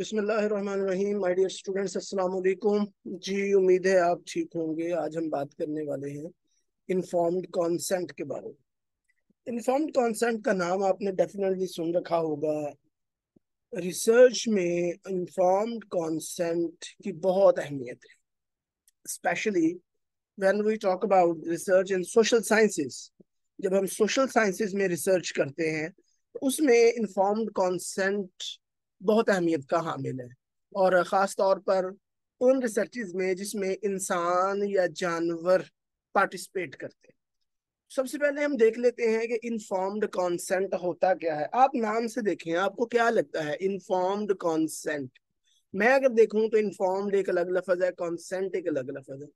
बिस्मिल्लाहिर्रहमानिर्रहीम। My dear students, अस्सलाम वालेकुम जी। उम्मीद है आप ठीक होंगे। आज हम बात करने वाले हैं इन्फॉर्म्ड कॉन्सेंट के बारे में। इन्फॉर्म्ड कॉन्सेंट का नाम आपने डेफिनेटली सुन रखा होगा। रिसर्च में इन्फॉर्म्ड कॉन्सेंट की बहुत अहमियत है, specially when we talk about research in social sciences. जब हम सोशल साइंसेज में रिसर्च करते हैं तो उसमें इन्फॉर्म्ड कॉन्सेंट बहुत अहमियत का हामिल है, और ख़ास तौर पर उन रिसर्चेज में जिसमें इंसान या जानवर पार्टिसिपेट करते हैं। सबसे पहले हम देख लेते हैं कि इन्फॉर्म्ड कॉन्सेंट होता क्या है। आप नाम से देखें, आपको क्या लगता है इन्फॉर्म्ड कॉन्सेंट? मैं अगर देखूं तो इन्फॉर्म्ड एक अलग लफ्ज़ है, कॉन्सेंट एक अलग लफ्ज़ है।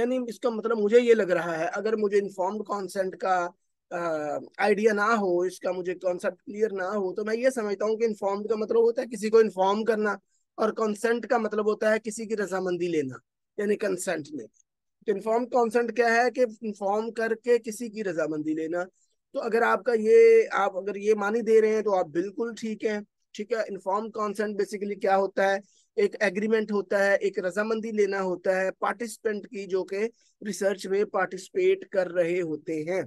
यानी इसका मतलब मुझे ये लग रहा है, अगर मुझे इन्फॉर्म्ड कॉन्सेंट का आइडिया ना हो, इसका मुझे कॉन्सेप्ट क्लियर ना हो, तो मैं ये समझता हूँ कि इन्फॉर्म्ड का मतलब होता है किसी को इन्फॉर्म करना, और कंसेंट का मतलब होता है किसी की रजामंदी लेना, यानी कंसेंट लेना। तो इन्फॉर्म्ड कंसेंट क्या है कि इन्फॉर्म करके किसी की रजामंदी लेना। तो अगर आपका ये, आप अगर ये मानी दे रहे हैं तो आप बिल्कुल ठीक है। ठीक है, इन्फॉर्म्ड कंसेंट बेसिकली क्या होता है? एक एग्रीमेंट होता है, एक रजामंदी लेना होता है पार्टिसिपेंट की, जो कि रिसर्च में पार्टिसिपेट कर रहे होते हैं।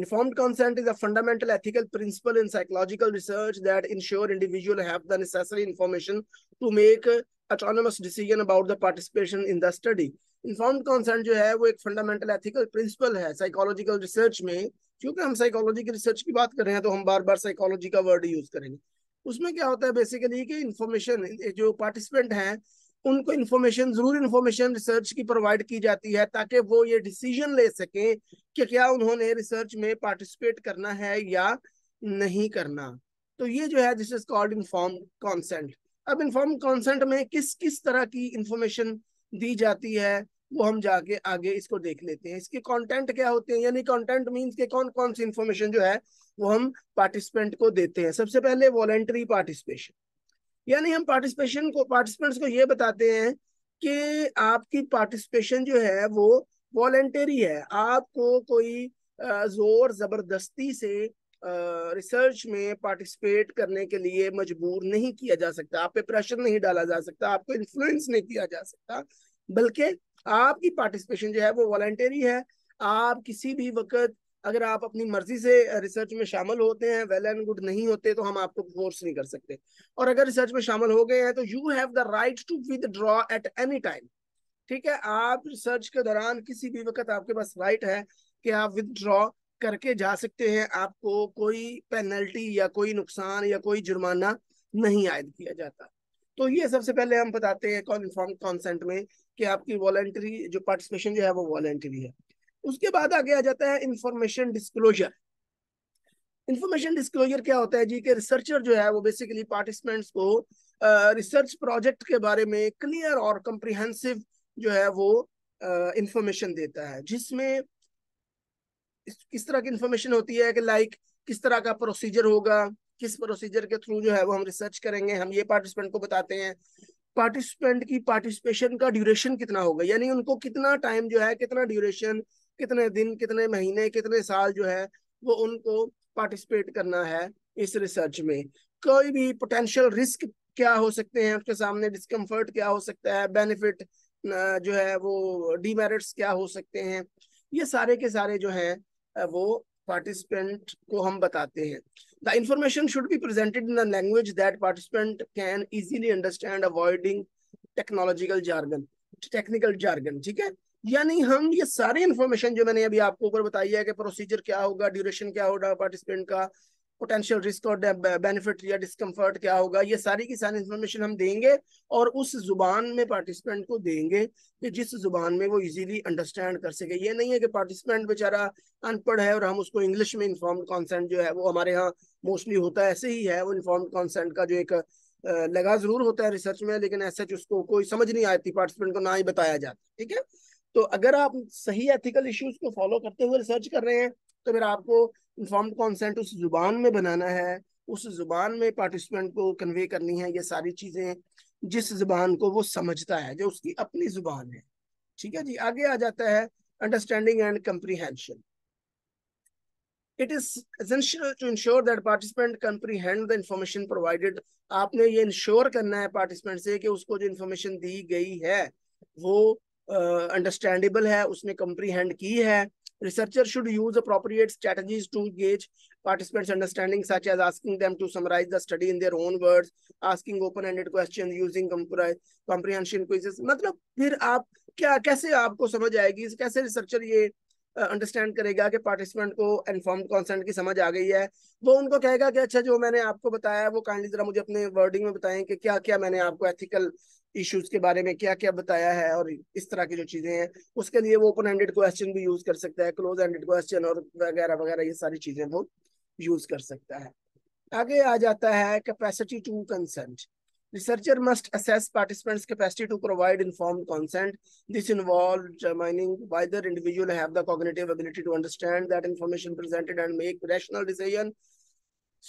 Informed consent is a fundamental ethical principle in psychological research that ensure individual have the necessary information to make autonomous decision about the participation in the study. Informed consent जो है वो एक fundamental ethical principle है psychological research में। क्योंकि हम psychology की research की बात कर रहे हैं तो हम बार बार psychology का word use करेंगे। उसमें क्या होता है बेसिकली कि information, जो participant हैं उनको इन्फॉर्मेशन रिसर्च की प्रोवाइड की जाती है, ताकि वो ये डिसीजन ले सकें कि क्या उन्होंने रिसर्च में पार्टिसिपेट करना है या नहीं करना। तो ये जो है, this is called informed consent. अब इन्फॉर्म्ड कॉन्सेंट में किस किस तरह की इंफॉर्मेशन दी जाती है वो हम जाके आगे इसको देख लेते हैं। इसके कंटेंट क्या होते हैं, यानी कंटेंट मींस के कौन कौन सी इंफॉर्मेशन जो है वो हम पार्टिसिपेंट को देते हैं। सबसे पहले वॉलंटरी पार्टिसिपेशन, यानी हम पार्टिसिपेंट्स को ये बताते हैं कि आपकी पार्टिसिपेशन जो है वो वॉलेंटरी है। आपको कोई जोर ज़बरदस्ती से रिसर्च में पार्टिसिपेट करने के लिए मजबूर नहीं किया जा सकता, आप पे प्रेशर नहीं डाला जा सकता, आपको इन्फ्लुएंस नहीं किया जा सकता, बल्कि आपकी पार्टिसिपेशन जो है वो वॉलेंटरी है। आप किसी भी वक्त, अगर आप अपनी मर्जी से रिसर्च में शामिल होते हैं, वेल एंड गुड। नहीं होते तो हम आपको फोर्स नहीं कर सकते, और अगर रिसर्च में शामिल हो गए हैं तो you have the right to withdraw at any time. ठीक है, आप रिसर्च के दौरान किसी भी वक्त आपके पास राइट है कि आप विथड्रॉ करके जा सकते हैं, आपको कोई पेनल्टी या कोई नुकसान या कोई जुर्माना नहीं आयद किया जाता। तो ये सबसे पहले हम बताते हैं इन्फॉर्म्ड कंसेंट में कि आपकी वॉलंटरी जो पार्टिसिपेशन जो है वो वॉलंटरी है। उसके बाद आगे आ जाता है इंफॉर्मेशन डिस्क्लोजर। इंफॉर्मेशन डिस्क्लोजर क्या होता है जी, कि रिसर्चर जो है वो बेसिकली पार्टिसिपेंट्स को रिसर्च प्रोजेक्ट के बारे में क्लियर और कम्प्रिहेंसिव जो है वो इंफॉर्मेशन देता है, जिसमें किस तरह की इंफॉर्मेशन होती है कि लाइक किस तरह का प्रोसीजर होगा, किस प्रोसीजर के थ्रू जो है वो हम रिसर्च करेंगे, हम ये पार्टिसिपेंट को बताते हैं। पार्टिसिपेंट की पार्टिसिपेशन का ड्यूरेशन कितना होगा, यानी उनको कितना टाइम जो है, कितना ड्यूरेशन, कितने दिन, कितने महीने, कितने साल जो है वो उनको पार्टिसिपेट करना है इस रिसर्च में। कोई भी पोटेंशियल रिस्क क्या हो सकते हैं उसके सामने, डिस्कम्फर्ट क्या हो सकता है, बेनिफिट जो है वो, डीमेरिट्स क्या हो सकते हैं, ये सारे के सारे जो हैं वो पार्टिसिपेंट को हम बताते हैं। The information should be presented in the language that participant can easily understand, avoiding technical jargon. ठीक है, यानी हम ये सारे इन्फॉर्मेशन जो मैंने अभी आपको ऊपर बताई है कि प्रोसीजर क्या होगा, ड्यूरेशन क्या होगा पार्टिसिपेंट का, पोटेंशियल रिस्क और बेनिफिट या डिस्कम्फर्ट क्या होगा, ये सारी की सारी इन्फॉर्मेशन हम देंगे और उस जुबान में पार्टिसिपेंट को देंगे कि जिस जुबान में वो इजीली अंडरस्टैंड कर सके। ये नहीं है कि पार्टिसिपेंट बेचारा अनपढ़ है और हम उसको इंग्लिश में इन्फॉर्म्ड कंसेंट जो है वो हमारे यहाँ मोस्टली होता है, ऐसे ही है वो। इन्फॉर्म्ड कंसेंट का जो एक लगा जरूर होता है रिसर्च में, लेकिन ऐसे उसको कोई समझ नहीं आती, पार्टिसिपेंट को ना ही बताया जाता। ठीक है, तो अगर आप सही एथिकल इश्यूज को फॉलो करते हुए रिसर्च कर रहे हैं तो फिर आपको इन्फॉर्म्ड कंसेंट उस जुबान में बनाना है, उस जुबान में पार्टिसिपेंट को कन्वे करनी है ये सारी चीजें, जिस जुबान को वो समझता है, जो उसकी अपनी जुबान है। ठीक है जी, आगे आ जाता है understanding and comprehension. It is essential to ensure that participant comprehend the information provided. आपने ये इंश्योर करना है पार्टिसिपेंट से कि उसको जो इन्फॉर्मेशन दी गई है वो अंडरस्टैंडेबल है, उसने कंप्रीहेंड की है. Researcher should use appropriate strategies to gauge participants' understanding, such as asking them to summarize the study in their own words, asking open-ended questions, using comprehension quizzes. मतलब फिर आप क्या कैसे आपको समझ आएगी, कैसे रिसर्चर ये अंडरस्टैंड करेगा कि पार्टिसिपेंट को इन्फॉर्म्ड कंसेंट की समझ आ गई है. वो उनको कहेगा कि अच्छा जो मैंने आपको बताया वो काइंडली जरा मुझे अपने वर्डिंग में बताएं कि क्या क्या मैंने आपको एथिकल इश्यूज के बारे में क्या क्या बताया है और इस तरह की जो चीजें हैं. उसके लिए वो ओपन एंडेड क्वेश्चन भी यूज कर सकता है, क्लोज एंडेड क्वेश्चन और वगैरह वगैरह ये सारी चीजें वो यूज कर सकता है. आगे आ जाता है capacity to consent. Researcher must assess participants' capacity to provide informed consent. This involves determining whether individuals have the cognitive ability to understand that information presented and make rational decision.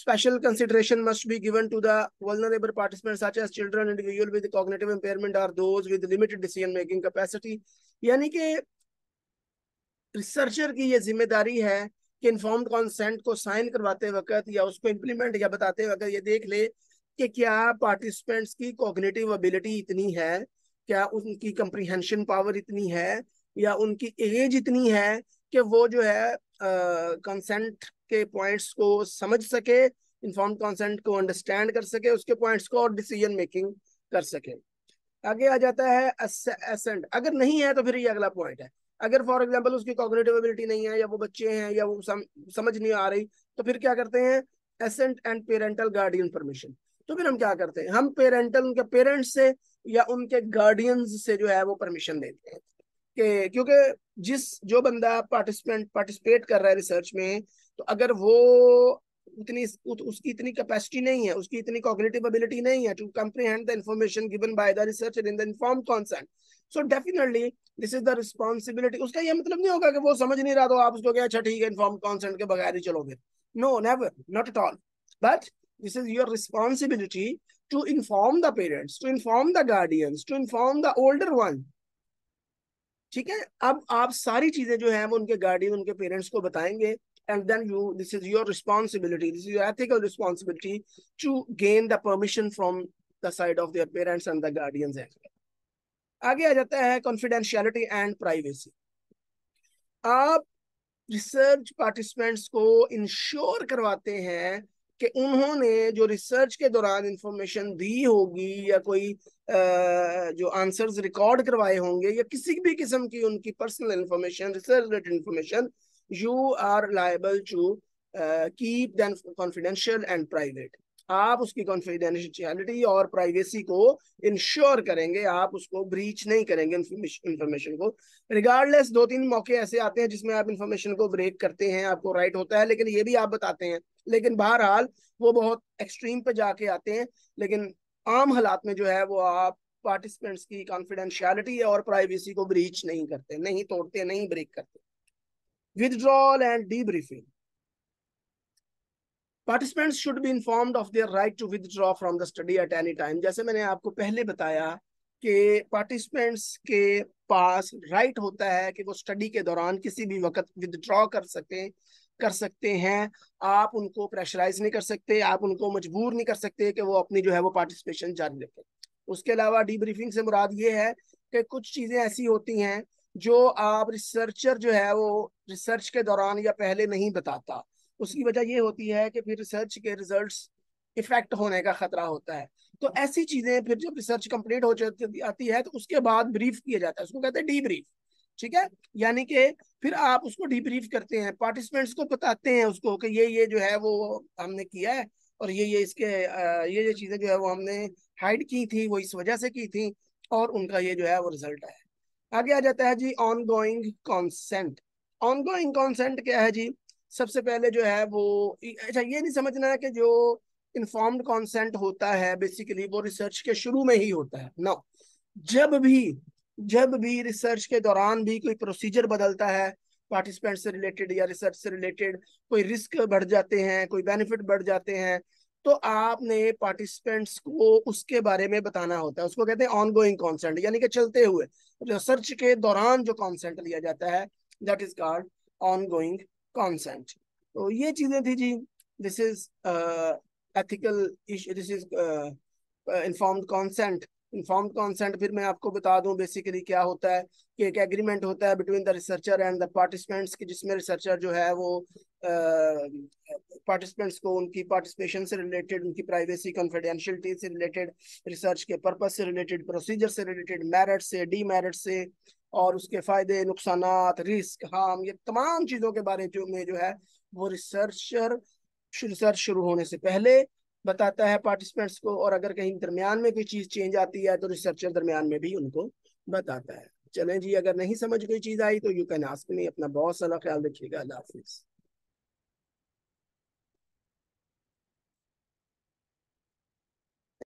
Special consideration must be given to the vulnerable participants, such as children, individuals with cognitive impairment, or those with limited decision-making capacity. यानी कि researcher की ये जिम्मेदारी है कि informed consent को sign करवाते वक्त या उसको implement या बताते वक्त ये देख ले कि क्या पार्टिसिपेंट्स की कॉग्निटिव एबिलिटी इतनी है, क्या उनकी कंप्रीहेंशन पावर इतनी है, या उनकी एज इतनी है कि वो जो है कंसेंट के पॉइंट्स को समझ सके, इन्फॉर्म्ड कंसेंट को अंडरस्टैंड कर सके, उसके पॉइंट्स को और डिसीजन मेकिंग कर सके. आगे आ जाता है एसेंट. अगर नहीं है तो फिर ये अगला पॉइंट है. अगर फॉर एग्जाम्पल उसकी कॉग्निटिव एबिलिटी नहीं है या वो बच्चे हैं या वो समझ नहीं आ रही तो फिर क्या करते हैं, assent and parental guardian permission. तो फिर हम क्या करते हैं, हम उनके पेरेंट्स से या उनके गार्डियंस से जो है वो परमिशन देते हैं कि क्योंकि जो बंदा पार्टिसिपेट कर रहा है रिसर्च में, तो अगर वो उसकी इतनी कैपेसिटी नहीं है, उसकी इतनी कॉग्निटिव एबिलिटी नहीं है to comprehend the information given by the researcher in the informed consent, so definitely this is the responsibility. उसका यह मतलब नहीं होगा कि वो समझ नहीं रहा तो आप उसको अच्छा ठीक है इन्फॉर्म्ड कंसेंट के बगैर ही चलोगे. No, never, not at all. But this is your responsibility to inform the parents, to inform the guardians, to inform the older one. ठीक है, अब आप सारी चीजें जो है वो उनके गार्डियन उनके पेरेंट्स को बताएंगे. and then this is your responsibility, this is your ethical responsibility to gain the permission from the side of their parents and the guardians as well. आगे आ जाता है confidentiality and privacy. आप research participants को ensure करवाते हैं कि उन्होंने जो रिसर्च के दौरान इंफॉर्मेशन दी होगी या कोई जो आंसर्स रिकॉर्ड करवाए होंगे या किसी भी किस्म की उनकी personal information, research related information, you are liable to keep them confidential and private. आप उसकी कॉन्फिडेंशियलिटी और प्राइवेसी को इंश्योर करेंगे, आप उसको ब्रीच नहीं करेंगे इंफॉर्मेशन को. रिगार्डलेस दो तीन मौके ऐसे आते हैं जिसमें आप इंफॉर्मेशन को ब्रेक करते हैं, आपको राइट होता है, लेकिन ये भी आप बताते हैं. लेकिन बहरहाल वो बहुत एक्सट्रीम पे जाके आते हैं. लेकिन आम हालात में जो है वो आप पार्टिसिपेंट्स की कॉन्फिडेंशियलिटी और प्राइवेसी को ब्रीच नहीं करते, नहीं तोड़ते, नहीं ब्रेक करते. Withdrawal and debriefing. Participants should be informed of their right to withdraw from the study at any time. जैसे मैंने आपको पहले बताया कि participants के पास right होता है कि वो study के दौरान किसी भी वक्त withdraw कर सकते हैं. आप उनको प्रेशराइज नहीं कर सकते, आप उनको मजबूर नहीं कर सकते कि वो अपनी जो है वो पार्टिसिपेशन जारी रखें. उसके अलावा डीब्रीफिंग से मुराद ये है कि कुछ चीज़ें ऐसी होती हैं जो आप रिसर्चर जो है वो रिसर्च के दौरान या पहले नहीं बताता. उसकी वजह ये होती है कि फिर रिसर्च के रिजल्ट्स इफेक्ट होने का खतरा होता है. तो ऐसी चीज़ें फिर जब रिसर्च कंप्लीट हो जाती आती है तो उसके बाद ब्रीफ किया जाता है, उसको कहते हैं डीब्रीफ. ठीक है, यानी कि फिर आप उसको डीब्रीफ करते हैं, पार्टिसिपेंट्स को बताते हैं उसको कि ये जो है वो हमने किया है और ये इसके ये चीज़ें जो है वो हमने हाइड की थी, वो इस वजह से की थी और उनका ये जो है वो रिजल्ट आया. आगे आ जाता है जी ऑनगोइंग कॉन्सेंट. ऑनगोइंग कॉन्सेंट क्या है जी, सबसे पहले जो है वो अच्छा ये नहीं समझना है कि जो इन्फॉर्म्ड कॉन्सेंट होता है बेसिकली वो रिसर्च के शुरू में ही होता है. नो, जब भी रिसर्च के दौरान भी कोई प्रोसीजर बदलता है पार्टिसिपेंट से रिलेटेड या रिसर्च से रिलेटेड, कोई रिस्क बढ़ जाते हैं, कोई बेनिफिट बढ़ जाते हैं, तो आपने पार्टिसिपेंट्स को उसके बारे में बताना होता है. उसको कहते हैं ऑनगोइंग कॉन्सेंट, यानी कि चलते हुए रिसर्च के दौरान जो कॉन्सेंट लिया जाता है, that is called ongoing consent. तो ये चीजें थी जी। This is ethical, this is informed consent. Informed consent फिर मैं आपको बता दूं बेसिकली क्या होता है कि एक एग्रीमेंट होता है between the researcher and the participants, कि जिसमें रिसर्चर जो है वो पार्टिसिपेंट्स को उनकी पार्टिसिपेशन से रिलेटेड, उनकी प्राइवेसी कॉन्फिडेंशियलिटी से रिलेटेड, रिसर्च के पर्पज से रिलेटेड, प्रोसीजर से रिलेटेड, मेरिट से, डीमेरिट से, और उसके फायदे, नुकसानात, रिस्क, हार्म, ये तमाम चीज़ों के बारे में जो है वो रिसर्च शुरू होने से पहले बताता है पार्टिसिपेंट्स को, और अगर कहीं दरमियान में कोई चीज़ चेंज आती है तो रिसर्चर दरमियान में भी उनको बताता है। चलें जी, अगर नहीं समझ कोई चीज़ आई तो यू कैन आस्क मी। अपना बहुत सारा ख्याल रखिएगा। अल्लाह हाफिज़।